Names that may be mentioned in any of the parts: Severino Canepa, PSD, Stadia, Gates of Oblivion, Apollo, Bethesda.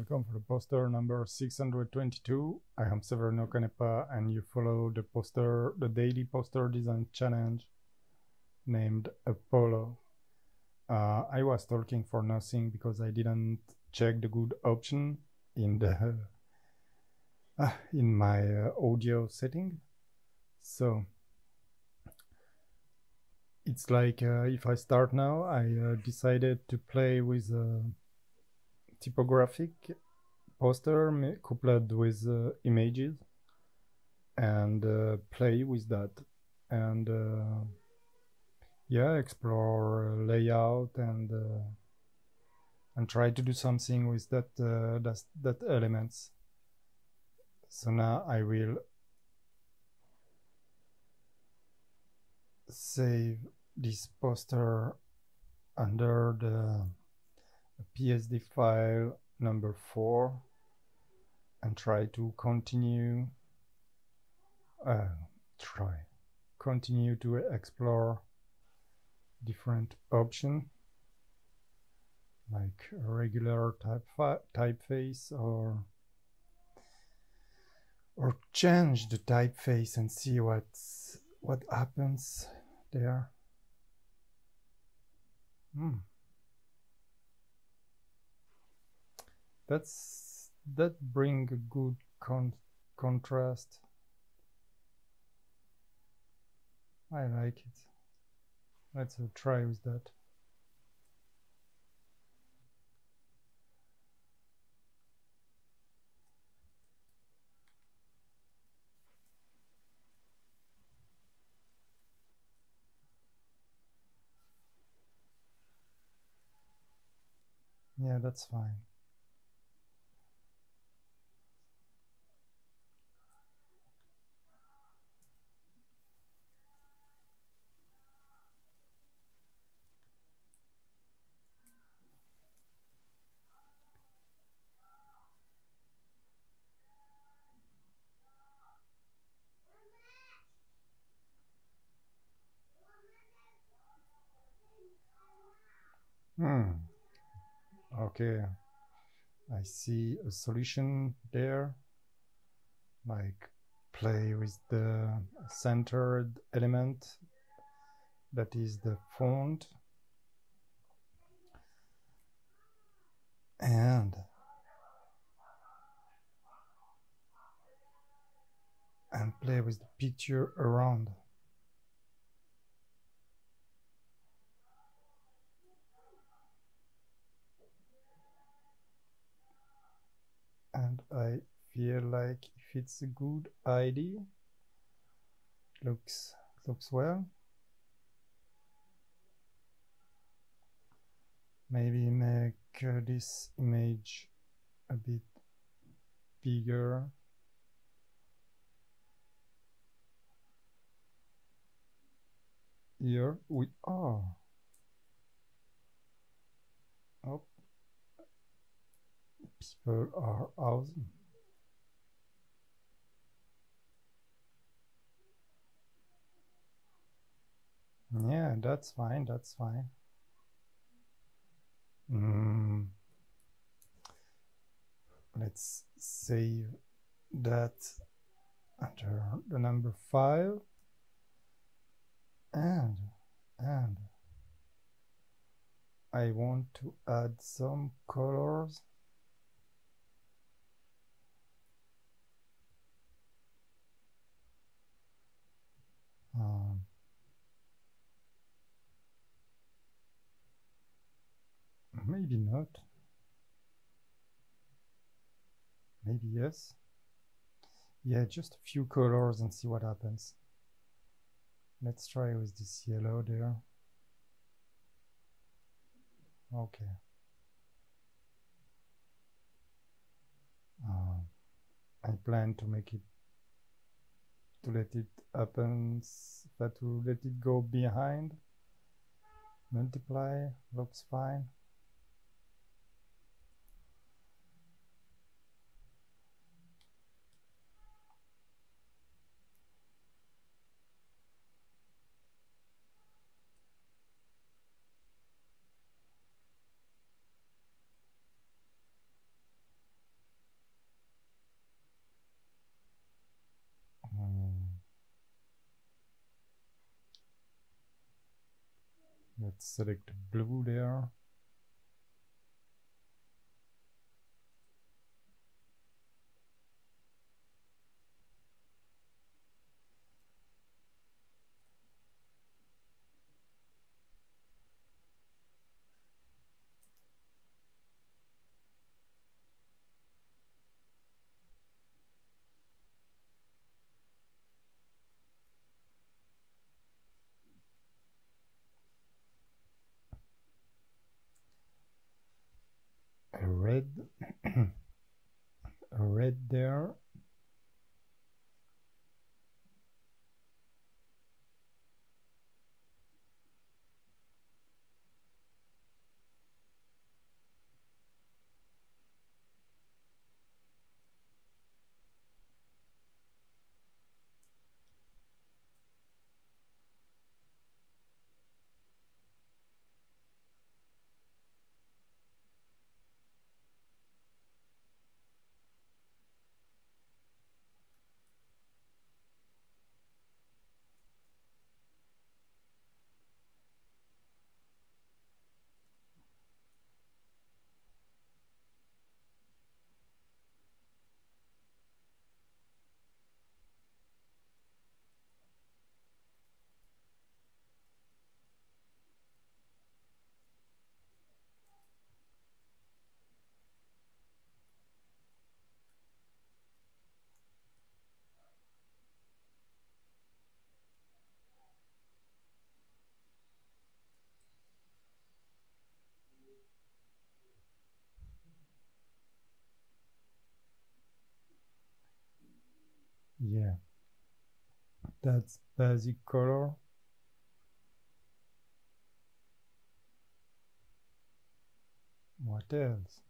Welcome for the poster number 622. I am Severino Canepa and you follow the daily poster design challenge named Apollo. I was talking for nothing because I didn't check the good option in my audio setting. So it's like if I start now, I decided to play with typographic poster coupled with images and play with that and yeah, explore layout and try to do something with that elements. So now I will save this poster under the PSD file number 4 and try to continue to explore different options like regular typeface or change the typeface and see what happens there. That bring a good contrast. I like it. Let's try with that. Yeah, that's fine. Okay, I see a solution there, like play with the centered element that is the font, and play with the picture around. And I feel like if it's a good idea, looks well. Maybe make this image a bit bigger. Here we are. Oh. People are awesome. Yeah, that's fine, that's fine. Let's save that under the number 5 and I want to add some colors. Maybe not. Maybe yes. Yeah, just a few colors and see what happens. Let's try with this yellow there. Okay. I plan to make it, to let it happen, that will let it go behind. Multiply, looks fine. Let's select blue there. Red there. Yeah, that's basic color. What else?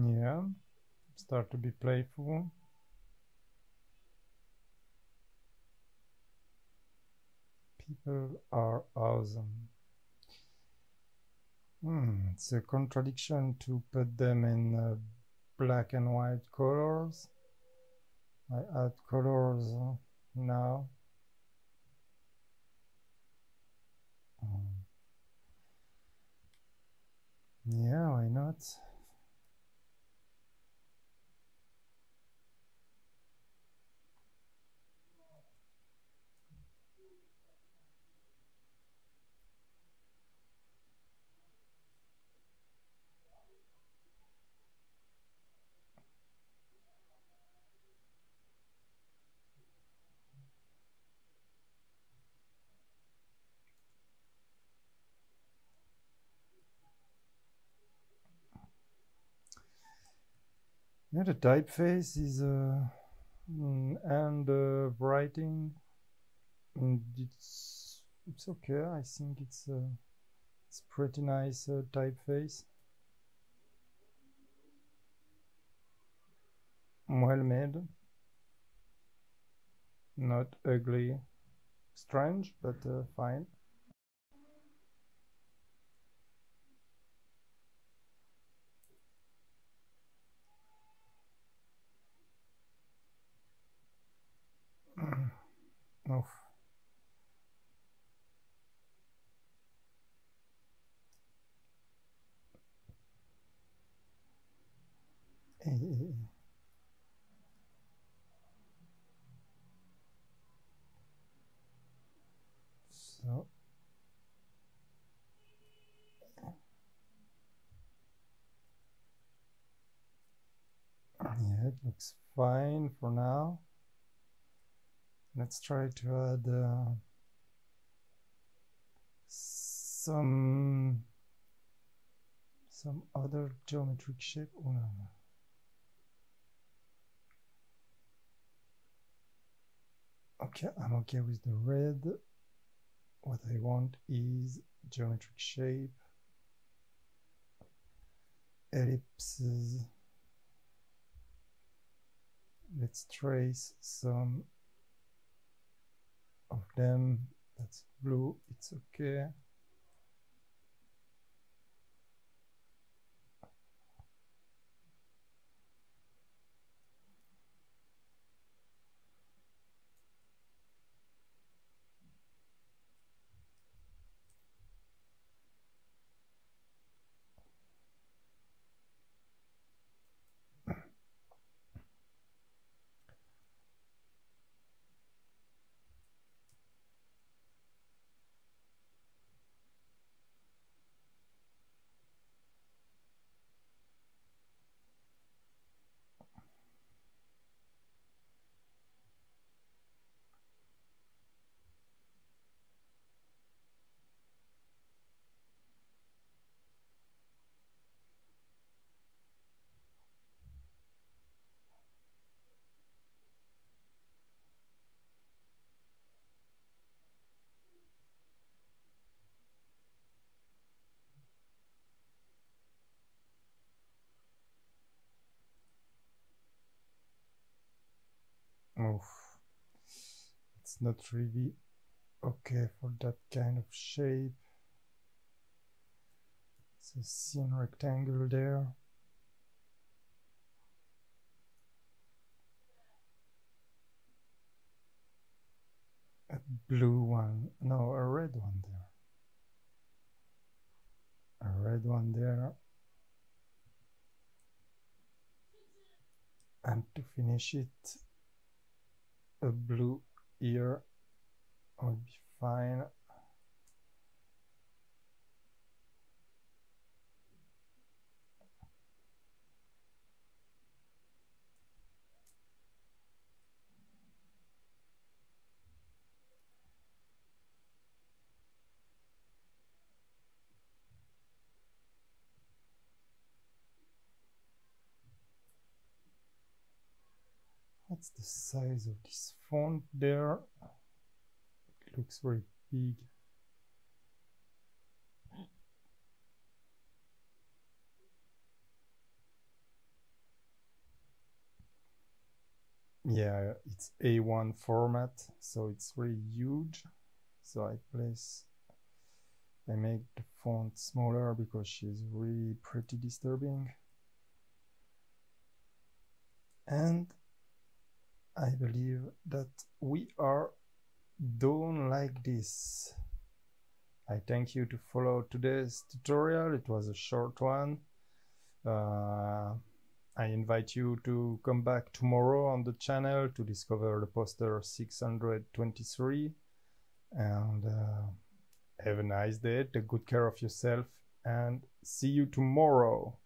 Yeah, start to be playful. People are awesome. It's a contradiction to put them in black and white colors. I add colors now. Yeah, why not? Yeah, the typeface is and writing, and it's okay. I think it's pretty nice typeface, well made, not ugly, strange but fine. Oof. That looks fine for now. Let's try to add some other geometric shape. Oh, no. Okay, I'm okay with the red. What I want is geometric shape, ellipses. Let's trace some of them. That's blue, it's okay. It's not really okay for that kind of shape. It's a thin rectangle there. A blue one, no, a red one there. A red one there. And to finish it, a blue here would be fine. What's the size of this font there? It looks very big. Yeah, it's A1 format, so it's very huge. So I make the font smaller because she's really pretty disturbing. And I believe that we are done like this. I thank you to follow today's tutorial. It was a short one. I invite you to come back tomorrow on the channel to discover the poster 623. And have a nice day. Take good care of yourself and see you tomorrow.